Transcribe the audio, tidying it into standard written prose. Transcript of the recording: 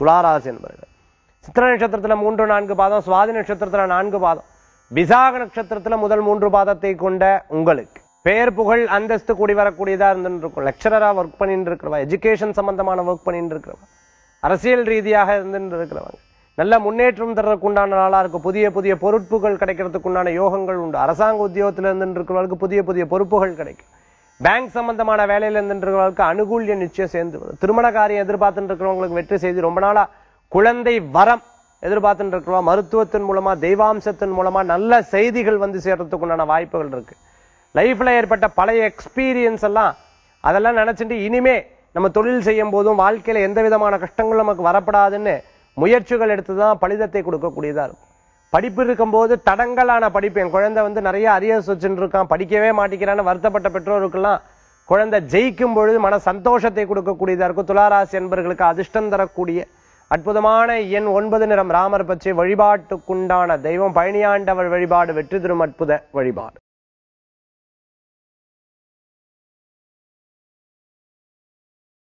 துளாராசி என்பவர்கள். சித்திர நட்சத்திரத்துல 3-4 பாதம், சுவாதி நட்சத்திரத்துல 4 பாதம், விசாக நட்சத்திரத்துல முதல் 3 பாதத்தை கொண்ட உங்களுக்கு பேர் புகழ் அந்தஸ்து கூடி வரக்கூடியதா இருந்துருக்கும். லெக்சரரா ஒர்க் பண்ணிட்டு இருக்கிறவா, எஜுகேஷன் சம்பந்தமான ஒர்க் பண்ணிட்டு இருக்கிறவா, அரசியல் ரீதியாக இருந்துட்டு இருக்கிறவங்க நல்ல முன்னேற்றம் தர்றதுக்குண்டான நாளா இருக்கும். புதிய புதிய பொறுப்புகள் கிடைக்கிறதுக்குண்டான யோகங்கள் உண்டு. அரசாங்க உத்தியோகத்துல இருந்துட்டு இருக்கிறவர்களுக்கு புதிய புதிய பொறுப்புகள் கிடைக்கும். பேங்க் சம்பந்தமான வேலையில இருந்துட்டு அனுகூல்ய நிச்சயம் சேர்ந்து வரும். திருமண காரியம் எதிர்பார்த்துட்டு இருக்கிறவங்களுக்கு வெற்றி செய்தி. ரொம்ப நாளா குழந்தை வரம் எதிர்பார்த்துட்டு இருக்கிறவா மருத்துவத்தின் மூலமா தெய்வாம்சத்தின் மூலமா நல்ல செய்திகள் வந்து சேர்றதுக்குண்டான வாய்ப்புகள் இருக்கு. லைஃப்ல ஏற்பட்ட பழைய எக்ஸ்பீரியன்ஸ் எல்லாம் அதெல்லாம் நினைச்சிட்டு இனிமே நம்ம தொழில் செய்யும் போதும் வாழ்க்கையில எந்த விதமான கஷ்டங்களும் நமக்கு வரப்படாதுன்னு முயற்சிகள் எடுத்துதான் பலிதத்தை கொடுக்கக்கூடியதா இருக்கும். படிப்பு இருக்கும்போது தடங்கலான படிப்பு, என் குழந்தை வந்து நிறைய அரியர்ஸ் வச்சுட்டு இருக்கான், படிக்கவே மாட்டேங்கிறான்னு வருத்தப்பட்ட பெற்றோருக்கெல்லாம் குழந்தை ஜெயிக்கும் பொழுது மன சந்தோஷத்தை கொடுக்கக்கூடியதா இருக்கும். துளாராசி என்பவர்களுக்கு அதிர்ஷ்டம் தரக்கூடிய அற்புதமான எண் 9 நிறம் ராமர் பச்சை. வழிபாட்டுக்குண்டான தெய்வம் பழனியாண்டவர் வழிபாடு, வெற்றி தரும் அற்புத வழிபாடு.